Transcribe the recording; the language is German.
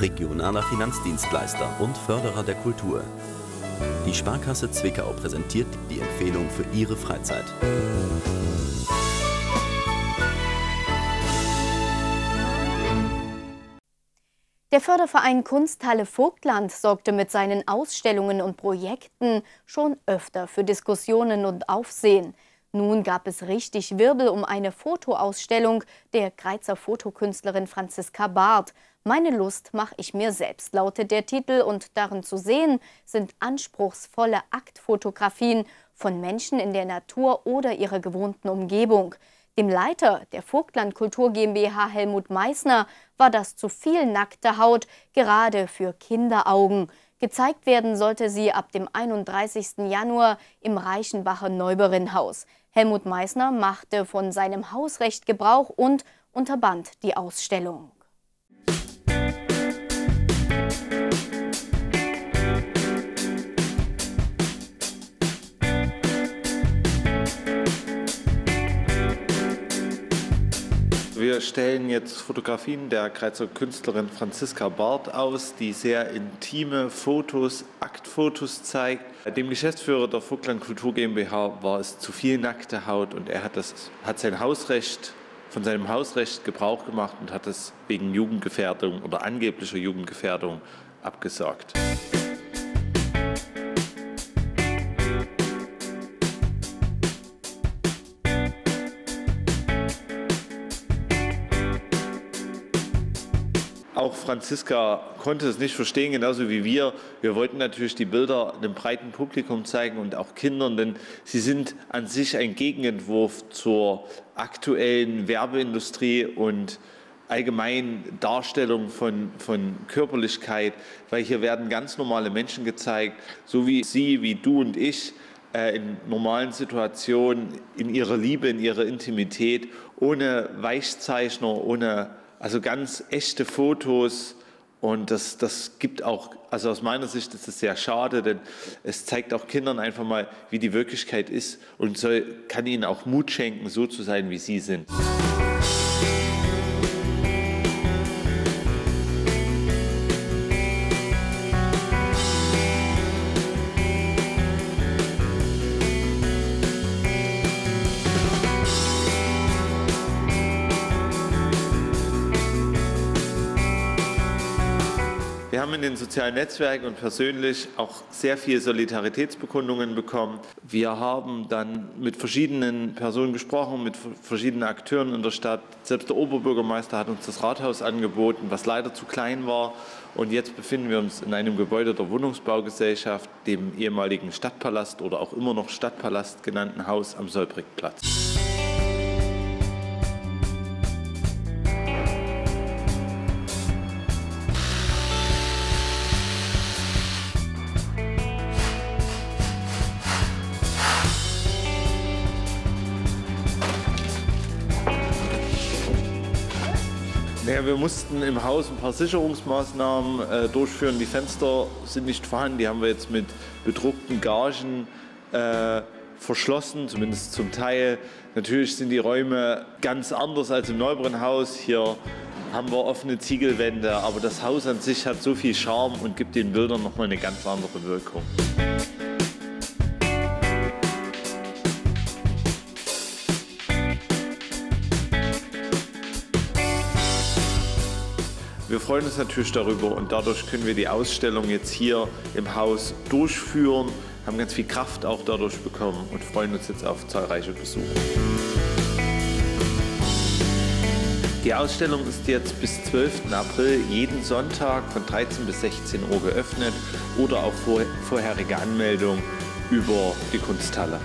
regionaler Finanzdienstleister und Förderer der Kultur. Die Sparkasse Zwickau präsentiert die Empfehlung für Ihre Freizeit. Der Förderverein Kunsthalle Vogtland sorgte mit seinen Ausstellungen und Projekten schon öfter für Diskussionen und Aufsehen. Nun gab es richtig Wirbel um eine Fotoausstellung der Greizer Fotokünstlerin Franziska Barth. Meine Lust mache ich mir selbst, lautet der Titel, und darin zu sehen sind anspruchsvolle Aktfotografien von Menschen in der Natur oder ihrer gewohnten Umgebung. Dem Leiter der Vogtland Kultur GmbH Helmut Meißner war das zu viel nackte Haut, gerade für Kinderaugen. Gezeigt werden sollte sie ab dem 31. Januar im Reichenbacher Neuberinhaus. Helmut Meißner machte von seinem Hausrecht Gebrauch und unterband die Ausstellung. Wir stellen jetzt Fotografien der Greizer Künstlerin Franziska Barth aus, die sehr intime Fotos, Aktfotos zeigt. Dem Geschäftsführer der Vogtland Kultur GmbH war es zu viel nackte Haut und er hat von seinem Hausrecht Gebrauch gemacht und hat es wegen Jugendgefährdung oder angeblicher Jugendgefährdung abgesagt. Auch Franziska konnte es nicht verstehen, genauso wie wir. Wir wollten natürlich die Bilder einem breiten Publikum zeigen und auch Kindern, denn sie sind an sich ein Gegenentwurf zur aktuellen Werbeindustrie und allgemeinen Darstellung von Körperlichkeit, weil hier werden ganz normale Menschen gezeigt, so wie sie, wie du und ich, in normalen Situationen, in ihrer Liebe, in ihrer Intimität, ohne Weichzeichner, ohne... Also ganz echte Fotos, und das gibt auch, also aus meiner Sicht ist es sehr schade, denn es zeigt auch Kindern einfach mal, wie die Wirklichkeit ist und kann ihnen auch Mut schenken, so zu sein, wie sie sind. Wir haben in den sozialen Netzwerken und persönlich auch sehr viele Solidaritätsbekundungen bekommen. Wir haben dann mit verschiedenen Personen gesprochen, mit verschiedenen Akteuren in der Stadt. Selbst der Oberbürgermeister hat uns das Rathaus angeboten, was leider zu klein war. Und jetzt befinden wir uns in einem Gebäude der Wohnungsbaugesellschaft, dem ehemaligen Stadtpalast oder auch immer noch Stadtpalast genannten Haus am Solbrigplatz. Ja, wir mussten im Haus ein paar Sicherungsmaßnahmen durchführen. Die Fenster sind nicht vorhanden, die haben wir jetzt mit bedruckten Gagen verschlossen, zumindest zum Teil. Natürlich sind die Räume ganz anders als im Neuberinhaus. Hier haben wir offene Ziegelwände, aber das Haus an sich hat so viel Charme und gibt den Bildern nochmal eine ganz andere Wirkung. Wir freuen uns natürlich darüber und dadurch können wir die Ausstellung jetzt hier im Haus durchführen, haben ganz viel Kraft auch dadurch bekommen und freuen uns jetzt auf zahlreiche Besucher. Die Ausstellung ist jetzt bis 12. April jeden Sonntag von 13 bis 16 Uhr geöffnet oder auf vorherige Anmeldung über die Kunsthalle.